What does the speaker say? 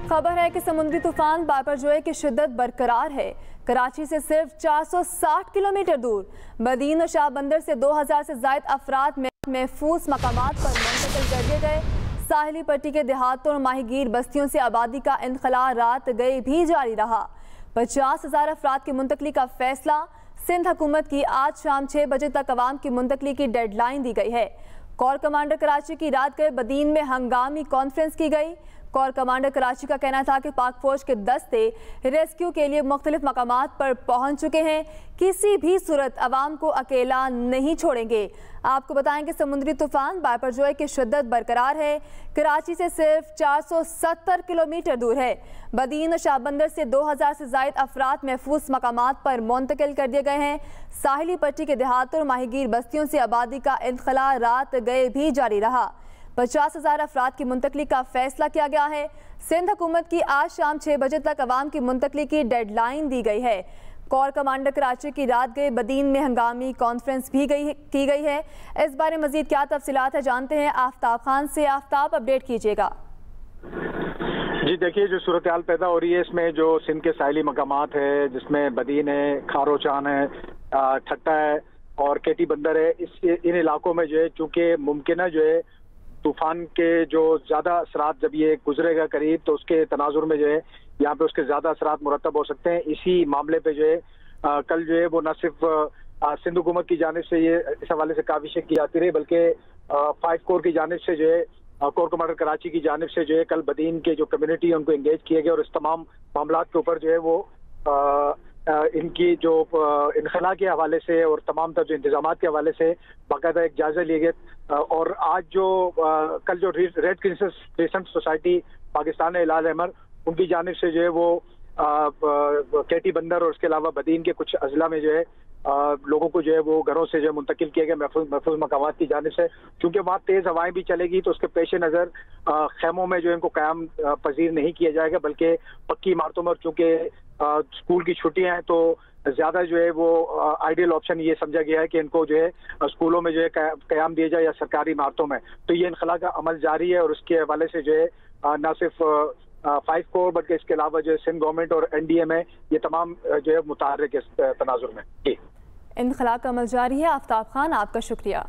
खबर है कि समुद्री तूफान बिपरजॉय की शिद्दत बरकरार है। कराची से सिर्फ 460 किलोमीटर दूर बदीन और शाहबंदर से 2000 से ज़ायद अफराद महफूज मकामात पर मुंतकिल कर दिए गए। साहिली पट्टी के देहातों और माहीगीर बस्तियों से आबादी का इंखला रात गई भी जारी रहा। 50,000 अफराद की मुंतकली का फैसला। सिंध हुकूमत की आज शाम 6 बजे तक अवाम की मुंतकली की डेडलाइन दी गई है। कोर कमांडर कराची की रात गए बदीन में हंगामी कॉन्फ्रेंस की गई। कोर कमांडर कराची का कहना था कि पाक फौज के दस्ते रेस्क्यू के लिए मुख्तलिफ मकामात पर पहुंच चुके हैं, किसी भी सूरत अवाम को अकेला नहीं छोड़ेंगे। आपको बताएं कि समुद्री तूफान बिपरजॉय की शिद्दत बरकरार है। कराची से सिर्फ 470 किलोमीटर दूर है। बदीन और शाहबंदर से 2000 से ज़ायद अफराद महफूज मकामात पर मुंतकिल कर दिए गए हैं। साहिली पट्टी के देहातों और माहीगीर बस्तियों से आबादी का इंखला रात गए भी जारी रहा। 50,000 अफराद की मुंतकली का फैसला किया गया है। सिंध हुकूमत की आज शाम 6 बजे तक अवाम की मुंतकली की डेडलाइन दी गई है। कोर कमांडर कराची की रात गए बदीन में हंगामी कॉन्फ्रेंस भी की गई है। इस बारे मज़ीद क्या तफसीलात है, जानते हैं आफ्ताब खान से। आफ्ताब, अपडेट कीजिएगा। जी देखिए, जो सूरत हाल पैदा हो रही है इसमें जो सिंध के साहिली मकामात है, जिसमें बदीन है, खारोचान है, ठट्टा है और केटी बंदर है, इन इलाकों में जो है चूँकि मुमकिन जो है तूफान के जो ज़्यादा असरात जब ये गुजरेगा करीब तो उसके तनाजुर में जो है यहाँ पे उसके ज़्यादा असरात मुरतब हो सकते हैं। इसी मामले पे जो है कल जो है वो न सिर्फ सिंध हुकूमत की जानिब से ये इस हवाले से काविशें की जाती रही, बल्कि 5 कोर की जानिब से जो है कोर कमांडर कराची की जानिब से जो है कल बदीन के जो कम्यूनिटी है उनको इंगेज किए गए और इस तमाम मामला के ऊपर जो है वो इनकी जो इनखला के हवाले से और तमाम तरह जो इंतजाम के हवाले से बाकायदा एक जायजा लिए गए। और आज जो कल जो रेड क्रिसेंट सोसाइटी पाकिस्तान है, लाला अहमद, उनकी जानिब से जो है वो केटी बंदर और उसके अलावा बदीन के कुछ अजला में जो है लोगों को जो है वो घरों से जो है मुंतकिल किया गया महफूज मकामात की जानिब से। क्योंकि वहाँ तेज़ हवाएं भी चलेगी तो उसके पेश नज़र खैमों में जो है इनको कायम पजीर नहीं किया जाएगा, बल्कि पक्की इमारतों में। और चूँकि स्कूल की छुट्टियां हैं तो ज़्यादा जो है वो आइडियल ऑप्शन ये समझा गया है कि इनको जो है स्कूलों में जो है क़याम दिया जाए या सरकारी इमारतों में। तो ये इनखला का अमल जारी है और उसके हवाले से जो है ना सिर्फ 5 कोर बल्कि इसके अलावा जो है सिंध गवर्नमेंट और NDA में ये तमाम जो है मुताहरिक के तनाजुर में। जी, इनखला का अमल जारी है। आफ्ताब खान, आपका शुक्रिया।